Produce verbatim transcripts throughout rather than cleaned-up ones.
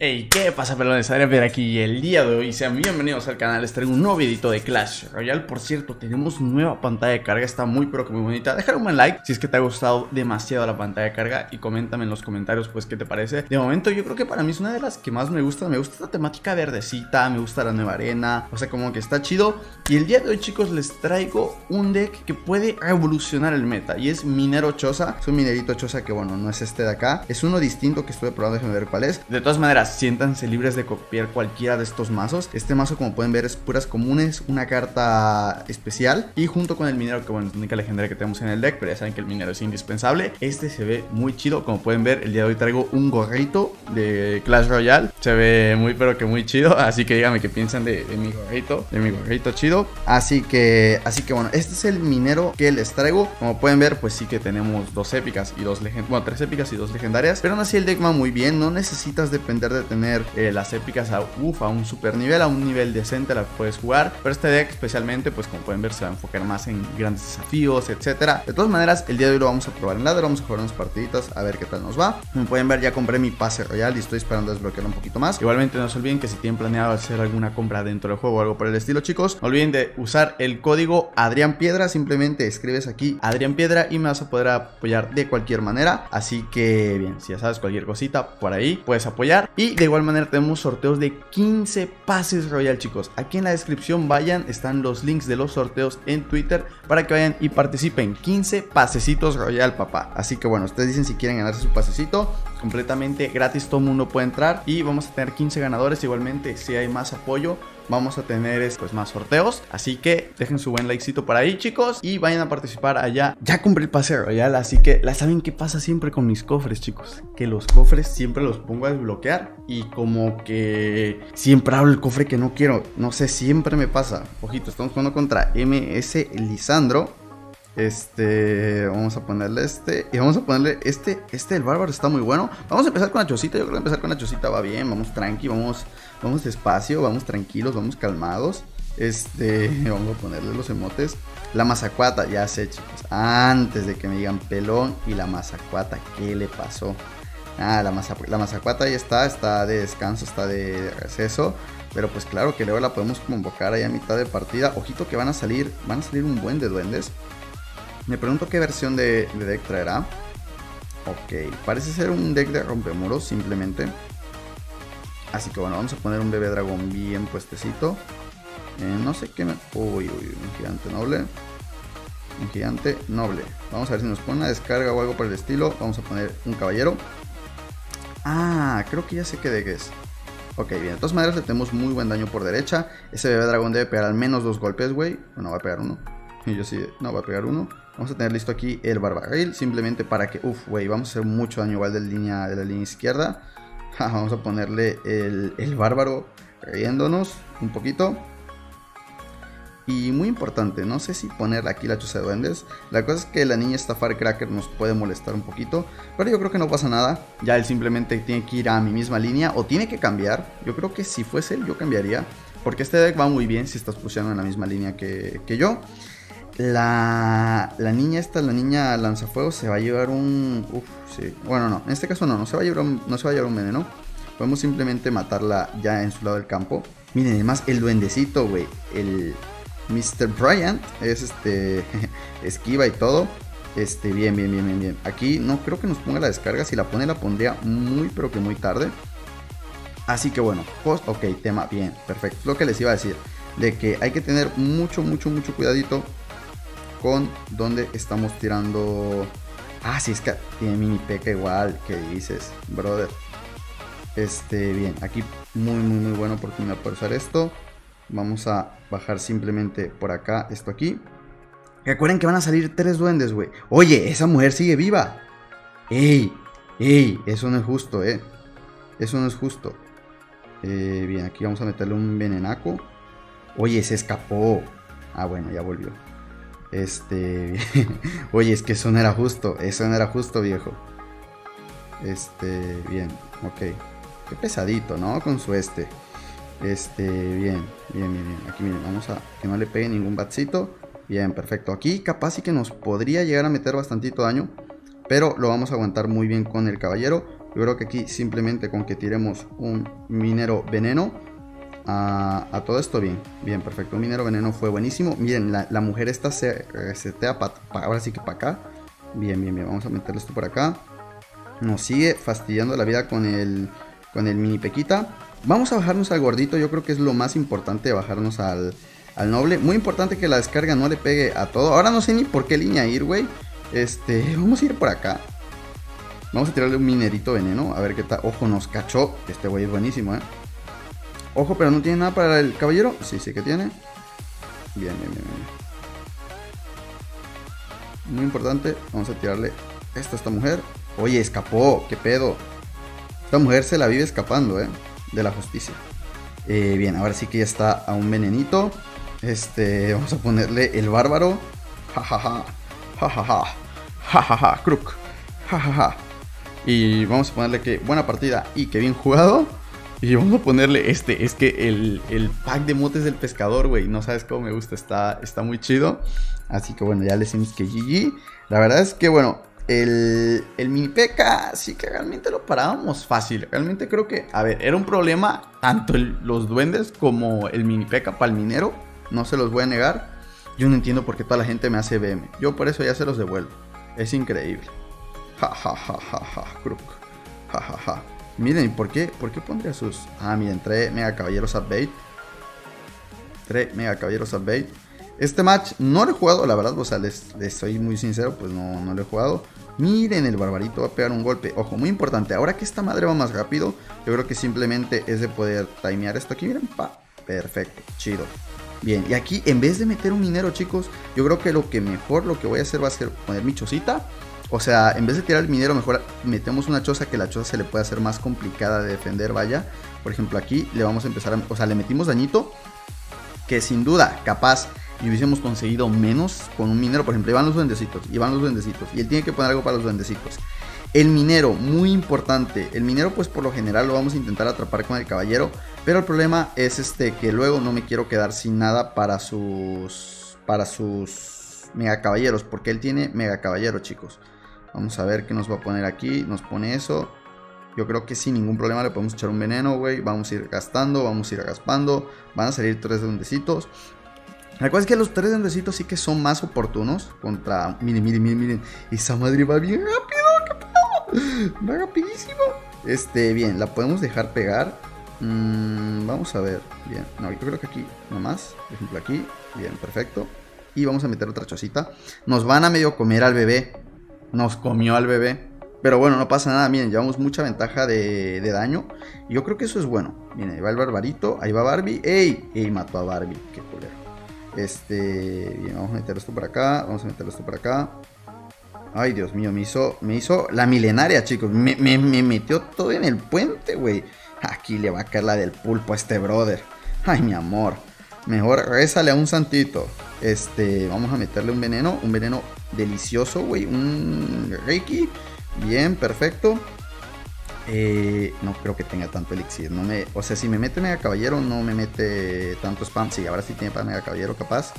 Hey, ¿qué pasa, pelones? Adrián Piedra aquí y el día de hoy sean bienvenidos al canal. Les traigo un nuevo videito de Clash Royale. Por cierto, tenemos nueva pantalla de carga, está muy pero que muy bonita. Dejar un buen like si es que te ha gustado demasiado la pantalla de carga y coméntame en los comentarios pues qué te parece. De momento yo creo que para mí es una de las que más me gusta. Me gusta la temática verdecita, me gusta la nueva arena, o sea como que está chido. Y el día de hoy, chicos, les traigo un deck que puede revolucionar el meta y es Minero Choza. Es un minerito Choza que bueno, no es este de acá, es uno distinto que estuve probando, déjenme ver cuál es. De todas maneras, siéntanse libres de copiar cualquiera de estos mazos. Este mazo, como pueden ver, es puras comunes, una carta especial y junto con el minero, que bueno, es la única legendaria que tenemos en el deck, pero ya saben que el minero es indispensable. Este se ve muy chido, como pueden ver. El día de hoy traigo un gorrito de Clash Royale, se ve muy pero que muy chido, así que díganme qué piensan de, de mi gorrito, de mi gorrito chido. Así que, así que bueno, este es el minero que les traigo. Como pueden ver, pues sí que tenemos dos épicas y dos legendarias, bueno, tres épicas y dos legendarias, pero aún así el deck va muy bien. No necesitas depender de de tener eh, las épicas a, uf, a un super nivel, a un nivel decente la puedes jugar, pero este deck especialmente pues como pueden ver se va a enfocar más en grandes desafíos, etcétera. De todas maneras, el día de hoy lo vamos a probar en ladder, vamos a jugar unas partiditas a ver qué tal nos va. Como pueden ver, ya compré mi pase royal y estoy esperando desbloquear un poquito más. Igualmente no se olviden que si tienen planeado hacer alguna compra dentro del juego o algo por el estilo, chicos, no olviden de usar el código Adrián Piedra. Simplemente escribes aquí Adrián Piedra y me vas a poder apoyar de cualquier manera. Así que bien, si ya sabes cualquier cosita por ahí puedes apoyar. Y de igual manera tenemos sorteos de quince pases royal, chicos. Aquí en la descripción vayan, están los links de los sorteos en Twitter para que vayan y participen. quince pasecitos royal, papá. Así que bueno, ustedes dicen si quieren ganarse su pasecito. Completamente gratis, todo el mundo puede entrar y vamos a tener quince ganadores. Igualmente si hay más apoyo vamos a tener pues más sorteos, así que dejen su buen likecito por ahí, chicos, y vayan a participar allá. Ya compré el pase royal, así que la saben que pasa siempre con mis cofres, chicos, que los cofres siempre los pongo a desbloquear y como que siempre abro el cofre que no quiero, no sé, siempre me pasa. Ojito, estamos jugando contra M S Lisandro. Este, vamos a ponerle este y vamos a ponerle este, este el bárbaro está muy bueno. Vamos a empezar con la chocita, yo creo que empezar con la chocita va bien, vamos tranqui, vamos, vamos despacio, vamos tranquilos, vamos calmados. Este, vamos a ponerle los emotes. La mazacuata, ya sé, chicos, antes de que me digan pelón y la mazacuata, ¿qué le pasó? Ah, la, maza, la mazacuata ahí está, está de descanso, está de receso. Pero pues claro que luego la podemos convocar ahí a mitad de partida. Ojito que van a salir, van a salir un buen de duendes. Me pregunto qué versión de, de deck traerá. Ok, parece ser un deck de rompemuros simplemente. Así que bueno, vamos a poner un bebé dragón bien puestecito. Eh, no sé qué me... Uy, uy, un gigante noble. Un gigante noble. Vamos a ver si nos pone una descarga o algo por el estilo. Vamos a poner un caballero. Ah, creo que ya sé qué deck es. Ok, bien, de todas maneras le tenemos muy buen daño por derecha. Ese bebé dragón debe pegar al menos dos golpes, güey. Bueno, va a pegar uno. Y yo sí, no, va a pegar uno. Vamos a tener listo aquí el barbarril, simplemente para que, uff, güey, vamos a hacer mucho daño igual de, línea, de la línea izquierda. Vamos a ponerle el, el bárbaro riéndonos un poquito. Y muy importante, no sé si ponerle aquí la choza de duendes. La cosa es que la niña esta Firecracker nos puede molestar un poquito, pero yo creo que no pasa nada. Ya él simplemente tiene que ir a mi misma línea o tiene que cambiar. Yo creo que si fuese él yo cambiaría, porque este deck va muy bien si estás pusheando en la misma línea que, que yo. La, la niña esta, la niña lanzafuego se va a llevar un... Uf, sí. Bueno, no, en este caso no, no se va a llevar un, no se va a llevar un veneno. Podemos simplemente matarla ya en su lado del campo. Miren, además el duendecito, güey, el mister Bryant es este... esquiva y todo. Este, bien, bien, bien, bien, bien. Aquí no creo que nos ponga la descarga. Si la pone, la pondría muy, pero que muy tarde. Así que bueno, post, ok, tema, bien, perfecto. Lo que les iba a decir, de que hay que tener mucho, mucho, mucho cuidadito con donde estamos tirando. Ah, sí, es que tiene mini P E K K A igual. ¿Qué dices, brother? Este, bien, aquí muy, muy, muy buena oportunidad para usar esto. Vamos a bajar simplemente por acá, esto aquí. Recuerden que van a salir tres duendes, güey. Oye, esa mujer sigue viva. Ey, ey, eso no es justo, eh. Eso no es justo. Eh, bien, aquí vamos a meterle un venenaco. Oye, se escapó. Ah, bueno, ya volvió. Este, oye, es que eso no era justo, eso no era justo, viejo. Este, bien, ok. Qué pesadito, ¿no? Con su este. Este, bien, bien, bien, bien. Aquí miren, vamos a que no le pegue ningún batcito. Bien, perfecto. Aquí capaz sí que nos podría llegar a meter bastantito daño, pero lo vamos a aguantar muy bien con el caballero. Yo creo que aquí simplemente con que tiremos un minero veneno a, a todo esto, bien, bien, perfecto. Un minero veneno fue buenísimo. Miren, la, la mujer esta se resetea pa, pa, ahora sí que para acá. Bien, bien, bien, vamos a meterle esto por acá. Nos sigue fastidiando la vida con el, con el mini P E K K A. Vamos a bajarnos al gordito, yo creo que es lo más importante, bajarnos al, al noble. Muy importante que la descarga no le pegue a todo. Ahora no sé ni por qué línea ir, güey. Este, vamos a ir por acá. Vamos a tirarle un minerito veneno, a ver qué tal. Ojo, nos cachó, este güey es buenísimo, eh. Ojo, pero no tiene nada para el caballero. Sí, sí que tiene. Bien, bien, bien, bien. Muy importante, vamos a tirarle esto a esta mujer. Oye, escapó, qué pedo. Esta mujer se la vive escapando, eh, de la justicia. eh, Bien, ahora sí que ya está a un venenito. Este, vamos a ponerle el bárbaro. Ja, ja, ja. Ja, ja, ja. Ja, ja, ja. Crook. Ja, ja, ja. Y vamos a ponerle que buena partida y que bien jugado. Y vamos a ponerle este. Es que el, el pack de motes del pescador, güey, no sabes cómo me gusta. Está, está muy chido. Así que bueno, ya le decimos que G G. La verdad es que bueno, el, el mini P K K A sí que realmente lo parábamos fácil. Realmente creo que, a ver, era un problema tanto el, los duendes como el mini P K K A para el minero. No se los voy a negar. Yo no entiendo por qué toda la gente me hace B M. Yo por eso ya se los devuelvo. Es increíble. Ja, ja, ja, ja, ja, crook. Ja, ja, ja. Miren, ¿por qué? ¿Por qué pondría sus...? Ah, miren, tres mega caballeros a bait. Tres mega caballeros a bait. Este match no lo he jugado, la verdad. O sea, les, les soy muy sincero, pues no, no lo he jugado. Miren, el barbarito va a pegar un golpe. Ojo, muy importante. Ahora que esta madre va más rápido, yo creo que simplemente es de poder timear esto aquí. Miren, pa. Perfecto, chido. Bien, y aquí en vez de meter un minero, chicos, yo creo que lo que mejor lo que voy a hacer va a ser poner mi chocita. O sea, en vez de tirar el minero, mejor metemos una choza, que la choza se le puede hacer más complicada de defender, vaya. Por ejemplo, aquí le vamos a empezar a... O sea, le metimos dañito que sin duda, capaz, y hubiésemos conseguido menos con un minero. Por ejemplo, ahí van los duendecitos, y van los duendecitos, y él tiene que poner algo para los duendecitos. El minero, muy importante. El minero pues por lo general lo vamos a intentar atrapar con el caballero, pero el problema es este, que luego no me quiero quedar sin nada para sus, para sus mega caballeros, porque él tiene mega caballero, chicos. Vamos a ver qué nos va a poner aquí. Nos pone eso. Yo creo que sin ningún problema le podemos echar un veneno, güey. Vamos a ir gastando, vamos a ir agaspando. Van a salir tres duendecitos. La cosa es que los tres duendecitos sí que son más oportunos contra... Miren, miren, miren, miren. Esa madre va bien rápido. Va rapidísimo. Este, bien, la podemos dejar pegar. mm, Vamos a ver. Bien, no, yo creo que aquí nomás. Por ejemplo aquí, bien, perfecto. Y vamos a meter otra chocita. Nos van a medio comer al bebé. Nos comió al bebé, pero bueno, no pasa nada. Miren, llevamos mucha ventaja de, de daño. Yo creo que eso es bueno. Miren, ahí va el barbarito, ahí va Barbie. Ey, ey, mató a Barbie, qué culero. Este, bien, vamos a meter esto por acá. Vamos a meter esto por acá. Ay, Dios mío, me hizo, me hizo la milenaria, chicos. Me, me, me metió todo en el puente, güey. Aquí le va a caer la del pulpo a este brother. Ay, mi amor. Mejor rézale a un santito. Este, vamos a meterle un veneno. Un veneno delicioso, güey. Un Reiki. Bien, perfecto. Eh, no creo que tenga tanto elixir. No me, o sea, si me mete mega caballero, no me mete tanto spam. Sí, ahora sí tiene para mega caballero, capaz.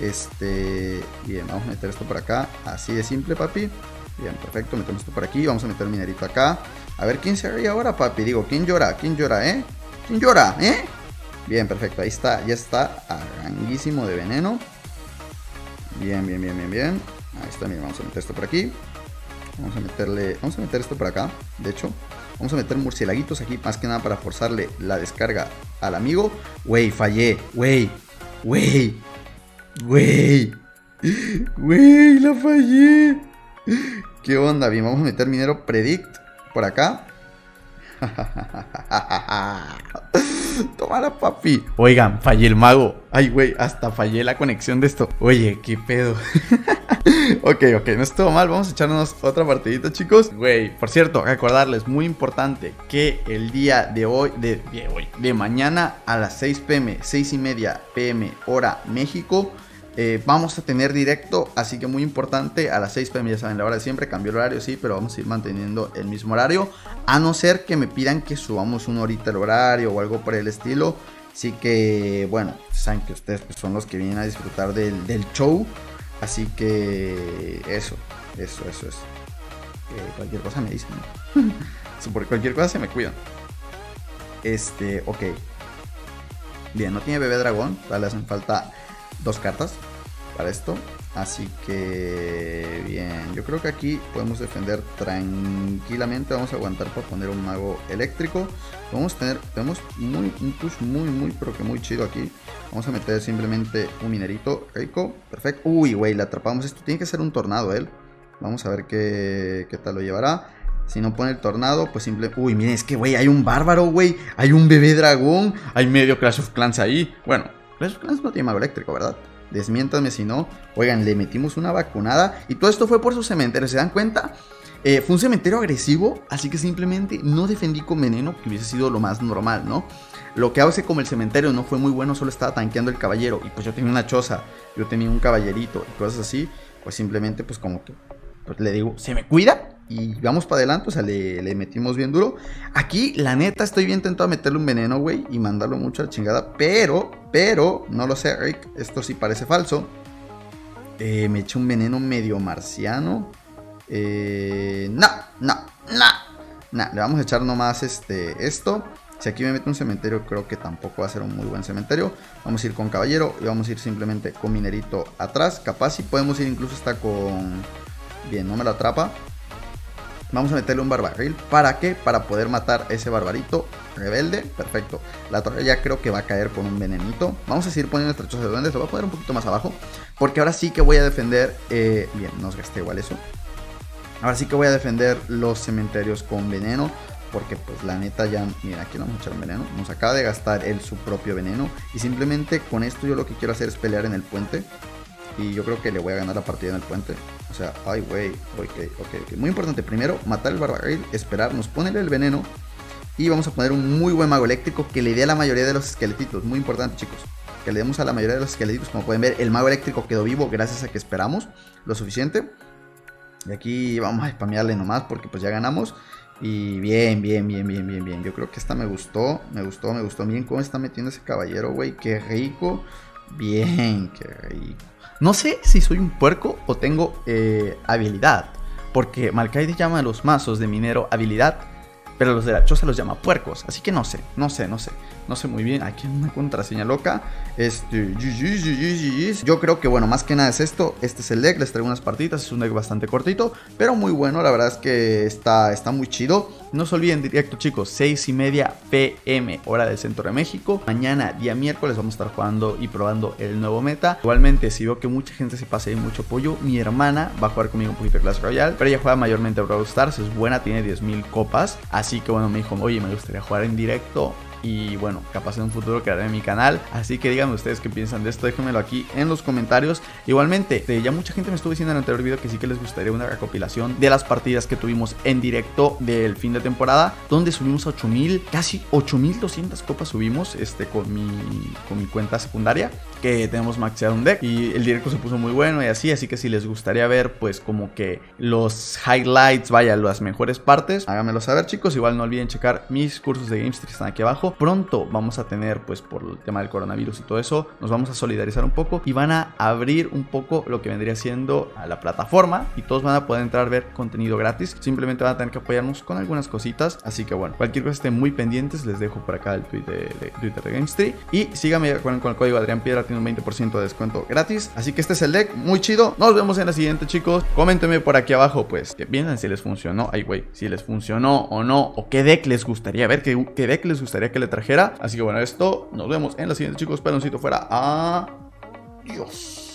Este, bien, vamos a meter esto por acá. Así de simple, papi. Bien, perfecto, metemos esto por aquí, vamos a meter el minerito acá. A ver quién se ríe ahora, papi. Digo, ¿quién llora? ¿Quién llora, eh? ¿Quién llora, eh? Bien, perfecto, ahí está, ya está aranguísimo de veneno. Bien, bien, bien, bien, bien. Ahí está, bien, vamos a meter esto por aquí. Vamos a meterle, vamos a meter esto por acá. De hecho, vamos a meter murciélaguitos aquí, más que nada para forzarle la descarga al amigo. Wey, fallé, wey, wey. Güey, güey, la fallé. ¿Qué onda? Bien, vamos a meter minero predict por acá. Tomara, papi. Oigan, fallé el mago. Ay, güey, hasta fallé la conexión de esto. Oye, qué pedo. Ok, ok, no estuvo mal. Vamos a echarnos otra partidita, chicos. Güey, por cierto, recordarles, muy importante, que el día de hoy, de, de hoy, de mañana a las seis pm, seis y media pm, hora México, eh, vamos a tener directo. Así que muy importante, a las seis pm, ya saben, la hora de siempre. Cambió el horario, sí, pero vamos a ir manteniendo el mismo horario, a no ser que me pidan que subamos una horita el horario o algo por el estilo. Así que, bueno, saben que ustedes pues, son los que vienen a disfrutar del, del show. Así que eso, eso, eso, eso. Eh, cualquier cosa me dicen, ¿no? So, por cualquier cosa se me cuidan. Este, ok. Bien, no tiene bebé dragón. Le hacen falta dos cartas para esto. Así que bien, yo creo que aquí podemos defender tranquilamente. Vamos a aguantar para poner un mago eléctrico. Vamos a tener, tenemos muy, un push muy, muy, pero que muy chido aquí. Vamos a meter simplemente un minerito. Rico, perfecto. Uy, güey, le atrapamos. Esto tiene que ser un tornado, él. Vamos a ver qué, qué tal lo llevará. Si no pone el tornado, pues simple... Uy, miren, es que, güey, hay un bárbaro, güey. Hay un bebé dragón. Hay medio Clash of Clans ahí. Bueno, Clash of Clans no tiene mago eléctrico, ¿verdad? Desmiéntame si no. Oigan, le metimos una vacunada. Y todo esto fue por su cementerio, ¿se dan cuenta? Eh, fue un cementerio agresivo, así que simplemente no defendí con veneno, que hubiese sido lo más normal, ¿no? Lo que hago es que como el cementerio no fue muy bueno, solo estaba tanqueando el caballero. Y pues yo tenía una choza, yo tenía un caballerito y cosas así. Pues simplemente, pues como que pues le digo, se me cuida y vamos para adelante. O sea, le, le metimos bien duro. Aquí, la neta, estoy bien tentado a meterle un veneno, güey, y mandarlo mucho a la chingada. Pero, pero, no lo sé, Rick, esto sí parece falso. Eh, me eché un veneno medio marciano. Eh, no, no, no, no, le vamos a echar nomás este, esto. Si aquí me meto un cementerio, creo que tampoco va a ser un muy buen cementerio. Vamos a ir con caballero y vamos a ir simplemente con minerito atrás. Capaz si podemos ir incluso hasta con... Bien, no me lo atrapa. Vamos a meterle un barbaril. ¿Para qué? Para poder matar ese barbarito rebelde. Perfecto. La torre ya creo que va a caer por un venenito. Vamos a seguir poniendo nuestra choza de duendes. Lo voy a poner un poquito más abajo, porque ahora sí que voy a defender... Eh... Bien, nos gasté igual eso. Ahora sí que voy a defender los cementerios con veneno, porque pues la neta ya... Mira, aquí no vamos a echar veneno. Nos acaba de gastar él su propio veneno. Y simplemente con esto yo lo que quiero hacer es pelear en el puente. Y yo creo que le voy a ganar la partida en el puente. O sea, ay güey, okay, ok, ok. Muy importante, primero matar el barbaril, esperar, nos ponen el veneno. Y vamos a poner un muy buen mago eléctrico que le dé a la mayoría de los esqueletitos. Muy importante, chicos, que le demos a la mayoría de los esqueletitos. Como pueden ver, el mago eléctrico quedó vivo gracias a que esperamos lo suficiente. Y aquí vamos a spamearle nomás, porque pues ya ganamos. Y bien, bien, bien, bien, bien, bien. Yo creo que esta me gustó, me gustó, me gustó. Miren cómo está metiendo ese caballero, güey. Qué rico. Bien, qué rico. No sé si soy un puerco o tengo eh, habilidad, porque Malcaide llama a los mazos de minero habilidad, pero los de la choza los llama puercos. Así que no sé, no sé, no sé. No sé muy bien. Aquí hay una contraseña loca. Este. Yo creo que, bueno, más que nada es esto. Este es el deck. Les traigo unas partidas. Es un deck bastante cortito, pero muy bueno. La verdad es que está, está muy chido. No se olviden, directo, chicos. seis y media p m hora del centro de México. Mañana, día miércoles, vamos a estar jugando y probando el nuevo meta. Igualmente, si veo que mucha gente se pasa y mucho apoyo, mi hermana va a jugar conmigo un poquito de Clash Royale, pero ella juega mayormente Brawl Stars. Es buena, tiene diez mil copas. Así Así que bueno, me dijo, oye, me gustaría jugar en directo. Y bueno, capaz en un futuro crearé mi canal. Así que díganme ustedes qué piensan de esto. Déjenmelo aquí en los comentarios. Igualmente, ya mucha gente me estuvo diciendo en el anterior video que sí que les gustaría una recopilación de las partidas que tuvimos en directo del fin de temporada, donde subimos a ocho mil, casi ocho mil doscientas copas subimos este, con, mi, con mi cuenta secundaria, que tenemos maxeado un deck. Y el directo se puso muy bueno y así. Así que si les gustaría ver pues como que los highlights, vaya, las mejores partes, háganmelo saber, chicos. Igual no olviden checar mis cursos de Gamestry, están aquí abajo. Pronto vamos a tener, pues por el tema del coronavirus y todo eso, nos vamos a solidarizar un poco y van a abrir un poco lo que vendría siendo a la plataforma, y todos van a poder entrar a ver contenido gratis. Simplemente van a tener que apoyarnos con algunas cositas. Así que bueno, cualquier cosa, estén muy pendientes. Les dejo por acá el tweet de, de Twitter de Gamestry. Y síganme con, con el código Adrián Piedra. Tiene un veinte por ciento de descuento gratis. Así que este es el deck, muy chido. Nos vemos en la siguiente, chicos. Coméntenme por aquí abajo, pues, que piensan si les funcionó. Ay, güey, si les funcionó o no. O qué deck les gustaría ver, qué, qué deck les gustaría que le trajera. Así que bueno, esto. Nos vemos en la siguiente, chicos. Peloncito fuera. Adiós.